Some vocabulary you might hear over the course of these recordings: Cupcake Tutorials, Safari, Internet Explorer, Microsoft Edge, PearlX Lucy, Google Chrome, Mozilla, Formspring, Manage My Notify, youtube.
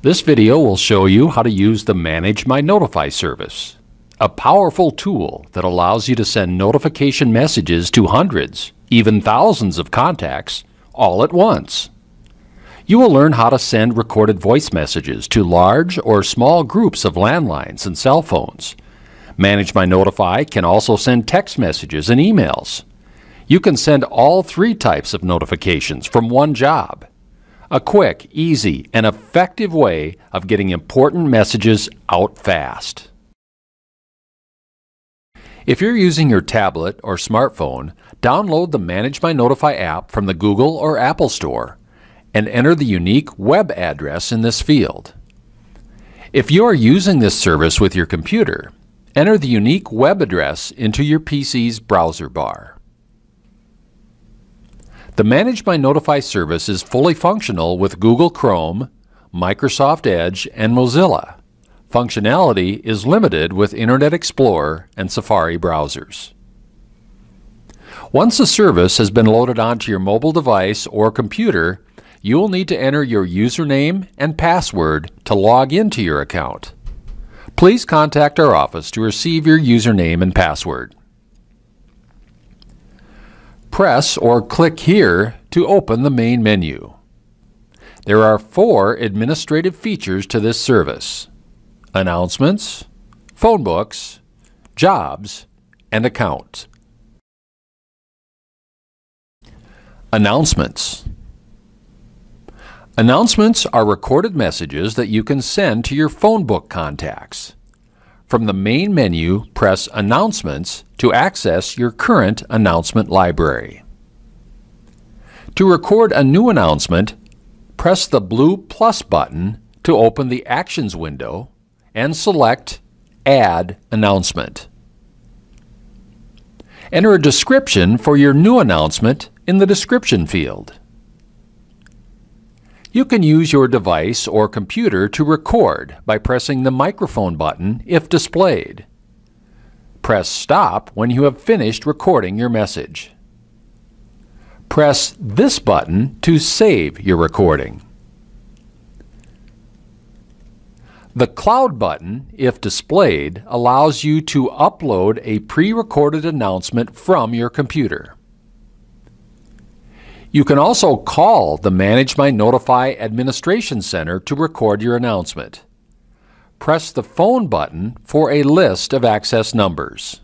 This video will show you how to use the Manage My Notify service, a powerful tool that allows you to send notification messages to hundreds, even thousands of contacts all at once. You will learn how to send recorded voice messages to large or small groups of landlines and cell phones. Manage My Notify can also send text messages and emails. You can send all three types of notifications from one job. A quick, easy, and effective way of getting important messages out fast. If you're using your tablet or smartphone, download the Manage My Notify app from the Google or Apple Store and enter the unique web address in this field. If you are using this service with your computer, enter the unique web address into your PC's browser bar. The Manage My Notify service is fully functional with Google Chrome, Microsoft Edge, and Mozilla. Functionality is limited with Internet Explorer and Safari browsers. Once the service has been loaded onto your mobile device or computer, you will need to enter your username and password to log into your account. Please contact our office to receive your username and password. Press or click here to open the main menu. There are four administrative features to this service: announcements, phone books, jobs, and accounts. Announcements. Announcements are recorded messages that you can send to your phone book contacts. From the main menu, press Announcements to access your current announcement library. To record a new announcement, press the blue plus button to open the Actions window and select Add Announcement. Enter a description for your new announcement in the description field. You can use your device or computer to record by pressing the microphone button if displayed. Press Stop when you have finished recording your message. Press this button to save your recording. The Cloud button, if displayed, allows you to upload a pre-recorded announcement from your computer. You can also call the Manage My Notify Administration Center to record your announcement. Press the phone button for a list of access numbers.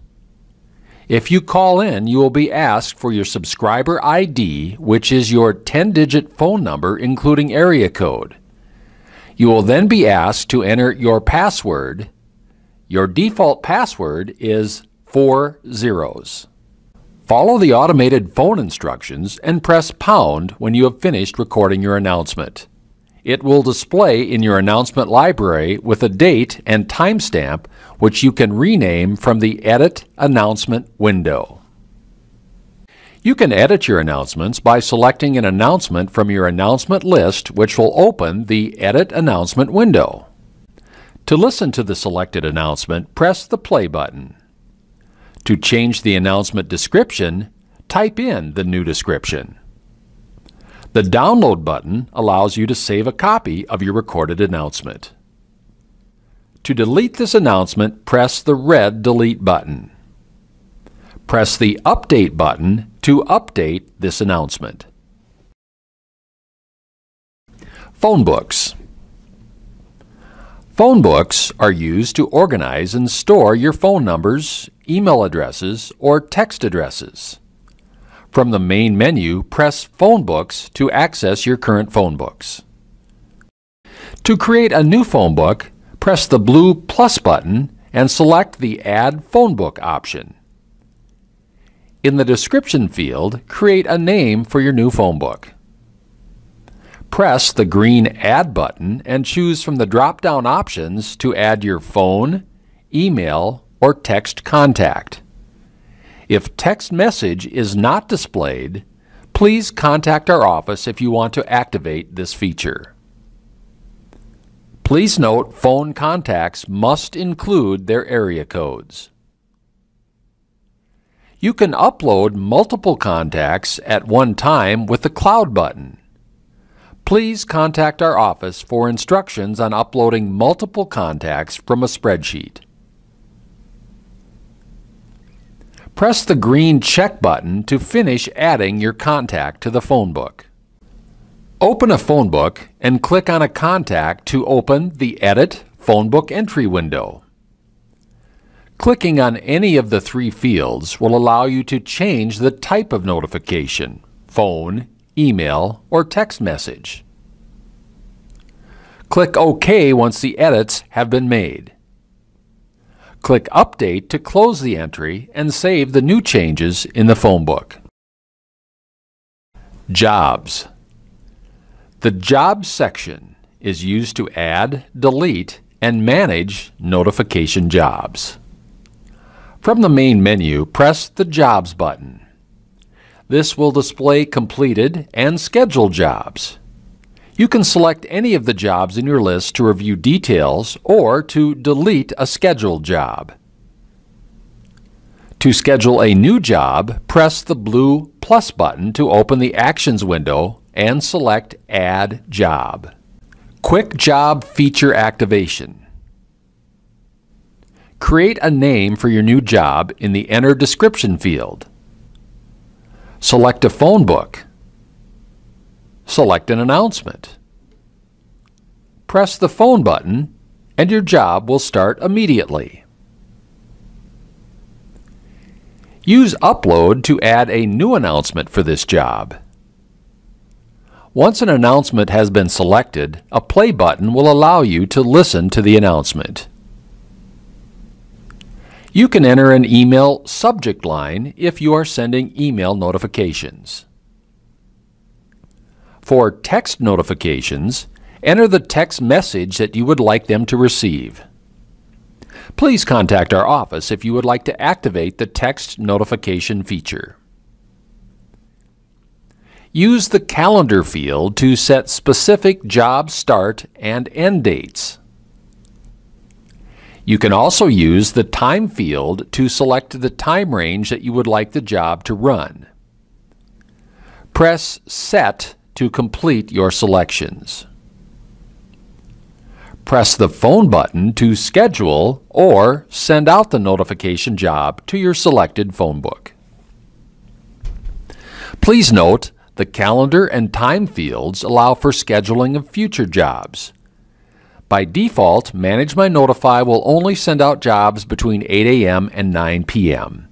If you call in, you will be asked for your subscriber ID, which is your 10-digit phone number including area code. You will then be asked to enter your password. Your default password is 4 zeros. Follow the automated phone instructions and press pound when you have finished recording your announcement. It will display in your announcement library with a date and timestamp, which you can rename from the Edit Announcement window. You can edit your announcements by selecting an announcement from your announcement list, which will open the Edit Announcement window. To listen to the selected announcement, press the play button. To change the announcement description, type in the new description. The download button allows you to save a copy of your recorded announcement. To delete this announcement, press the red delete button. Press the update button to update this announcement. Phone books. Phone books are used to organize and store your phone numbers, email addresses, or text addresses. From the main menu, press Phone Books to access your current phone books. To create a new phone book, press the blue plus button and select the Add Phone Book option. In the description field, create a name for your new phone book. Press the green Add button and choose from the drop-down options to add your phone, email, or text contact. If text message is not displayed, please contact our office if you want to activate this feature. Please note, phone contacts must include their area codes. You can upload multiple contacts at one time with the Cloud button. Please contact our office for instructions on uploading multiple contacts from a spreadsheet. Press the green check button to finish adding your contact to the phone book. Open a phone book and click on a contact to open the Edit Phone Book Entry window. Clicking on any of the three fields will allow you to change the type of notification: phone, email, or text message. Click OK once the edits have been made. Click Update to close the entry and save the new changes in the phone book. Jobs. The Jobs section is used to add, delete, and manage notification jobs. From the main menu, press the Jobs button. This will display completed and scheduled jobs. You can select any of the jobs in your list to review details or to delete a scheduled job. To schedule a new job, press the blue plus button to open the Actions window and select Add Job. Quick Job Feature Activation. Create a name for your new job in the Enter Description field. Select a phone book. Select an announcement. Press the phone button and your job will start immediately. Use Upload to add a new announcement for this job. Once an announcement has been selected, a play button will allow you to listen to the announcement. You can enter an email subject line if you are sending email notifications. For text notifications, enter the text message that you would like them to receive. Please contact our office if you would like to activate the text notification feature. Use the Calendar field to set specific job start and end dates. You can also use the Time field to select the time range that you would like the job to run. Press Set to complete your selections. Press the phone button to schedule or send out the notification job to your selected phone book. Please note, the Calendar and Time fields allow for scheduling of future jobs. By default, Manage My Notify will only send out jobs between 8 a.m. and 9 p.m.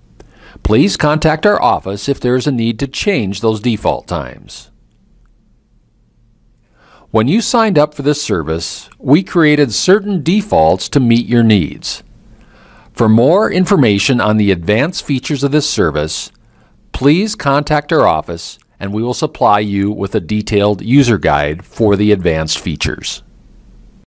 Please contact our office if there is a need to change those default times. When you signed up for this service, we created certain defaults to meet your needs. For more information on the advanced features of this service, please contact our office and we will supply you with a detailed user guide for the advanced features.